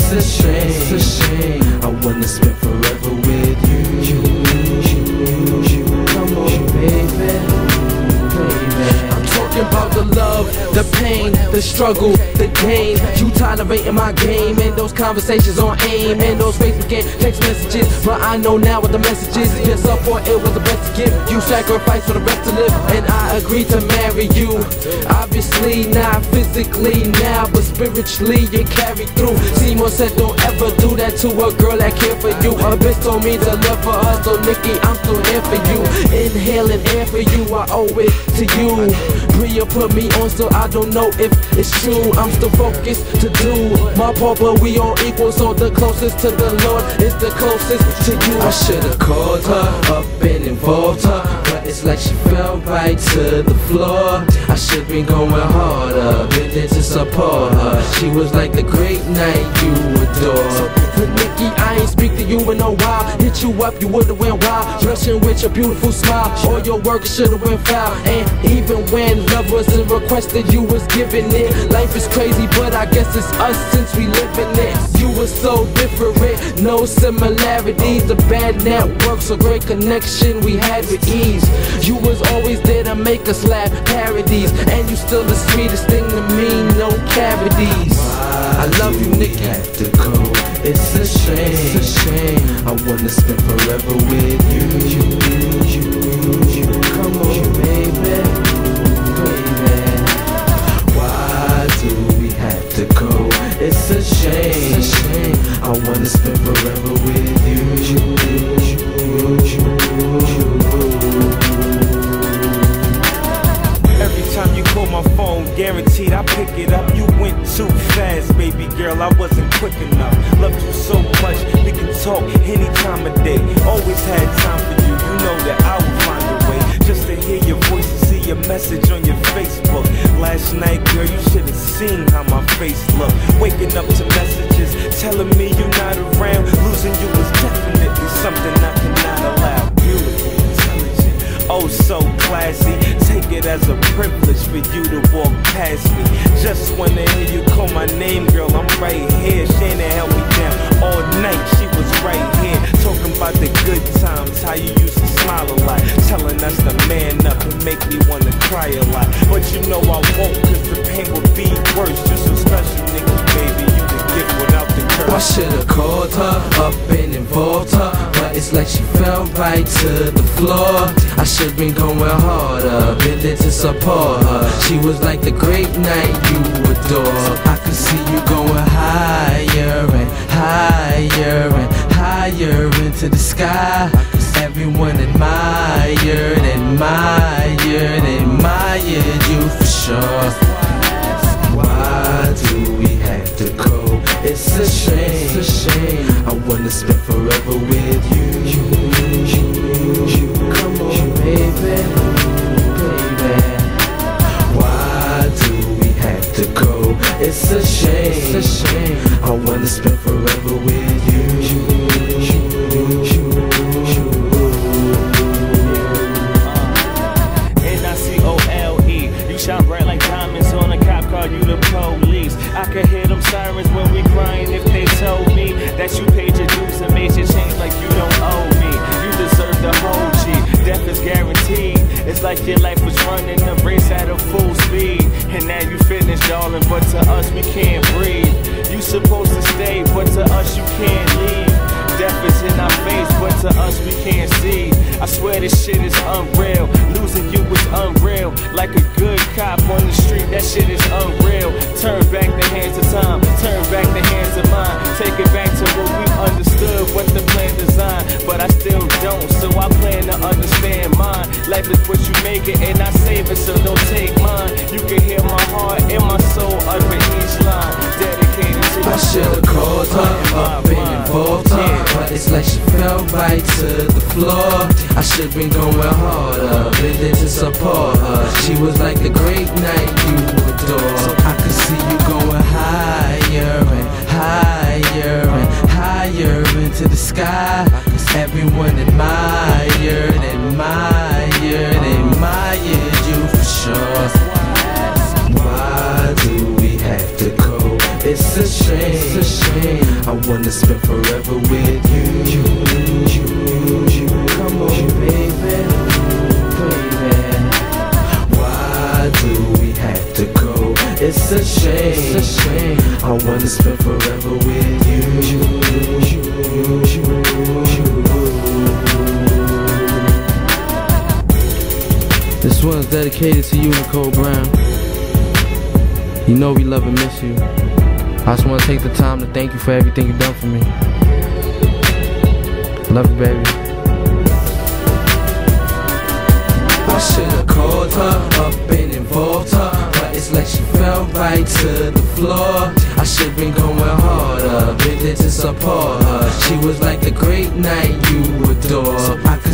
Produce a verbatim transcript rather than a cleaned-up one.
It's a shame, it's a shame. I wanna spend forever with you. You, you, you, you. Come on, baby, baby. I'm talking about the love, the pain, the struggle, the game. You tolerating my game, and those conversations on AIM, and those Facebook and text messages. But I know now what the message is. Yes, I thought it was the best to give. You sacrifice for the rest to live, and I agreed to marry you. Obviously not physically now, but spiritually you carry through. Seymour said don't ever do that to a girl that cared for you. A bitch told me to love for her, so Nikki, I'm still here for you. Inhaling air for you, I owe it to you. Bria put me on, so I don't know if it's true. I'm still focused to do my part, but we all equal, so the closest to the Lord is the closest to you. I should've called her up and involved her, but it's like she fell right to the floor. I should've been going harder, been there to support her. She was like the great night you adore. But Nikki, I ain't speak to you in a while. Hit you up, you would've went wild, rushing with your beautiful smile. All your work should've went foul, and even when love wasn't requested, you was giving it. Life is crazy, but I guess it's us since we living it. You were so different, no similarities. The bad network, so great connection we had with ease. You was always there to make us laugh, parodies, and you still the sweetest thing to me, no cavities. I love you, Nikki. It's a shame, it's a shame. I wanna spend forever with you. You, you, you, you. Come on, baby, baby. Why do we have to go? It's a shame, it's a shame. I wanna spend forever with you. You, you, you, you. Every time you call my phone, guaranteed I pick it up. You went too fast, baby girl. I wasn't quick enough. Loved you so much, we can talk any time of day. Always had time for you, you know that I would find a way. Just to hear your voice and see your message on your Facebook. Last night, girl, you should've seen how my face looked. Waking up to messages, telling me you're not around. Losing you was definitely something I cannot allow. Beautiful, intelligent, oh so classy. Take it as a privilege for you to walk past me. Just wanna hear you call my name, girl, I'm right here. Shannon held me down all night, she was right here. Talking about the good times, how you used to smile a lot. Telling us to man up and make me wanna cry a lot. But you know I won't, cause the pain will be worse. You're so special, Nikki, baby, you the gift without the curse. I should've called her up and involved her, but it's like she fell right to the floor. I should've been going harder, been there to support her. She was like the great night you adore. I could see you going higher and higher and higher into the sky. Everyone admired, admired, admired you for sure. Why do we have to go? It's a shame, it's a shame. I wanna spend forever with you. You, you, you. Come on, baby, baby. Why do we have to go? It's a shame, it's a shame. I wanna spend forever with you. I could hear them sirens when we crying if they told me that you paid your dues and made your change like you don't owe me. You deserve the whole G, death is guaranteed. It's like your life was running a race at a full speed. And now you finished, darling, but to us we can't breathe. You supposed to stay, but to us you can't leave. Death is in our face, but to us we can't see. I swear this shit is unreal, losing you is unreal. Like a good cop on the street, that shit is unreal. Turn back the hands of time, turn back the hands of mine. Take it back to what we understood, what the plan designed. But I still don't, so I plan to understand mine. Life is what you make it, and I save it, so don't take mine. You can hear my heart and my soul under each line. Dedicated to the I should've called her up and involved her, but it's like she fell right to the floor. I should've been going harder, been there to support her. She was like the great night you adore. So I could see you going higher and higher and higher into the sky. Everyone admired, admired, admired you for sure. Why do we have to go? It's a shame, it's a shame. I wanna spend forever with you. You, you, you, you. Come on, you, baby, baby. Why do we have to go? It's a shame, it's a shame. I wanna spend forever with you. You, you, you, you. This one's dedicated to you, Nicole Brown. You know we love and miss you. I just want to take the time to thank you for everything you've done for me. Love you, baby. I should have called her up and involved her, but it's like she fell right to the floor. I should have been going harder, been there to support her. She was like a great night you adore. So I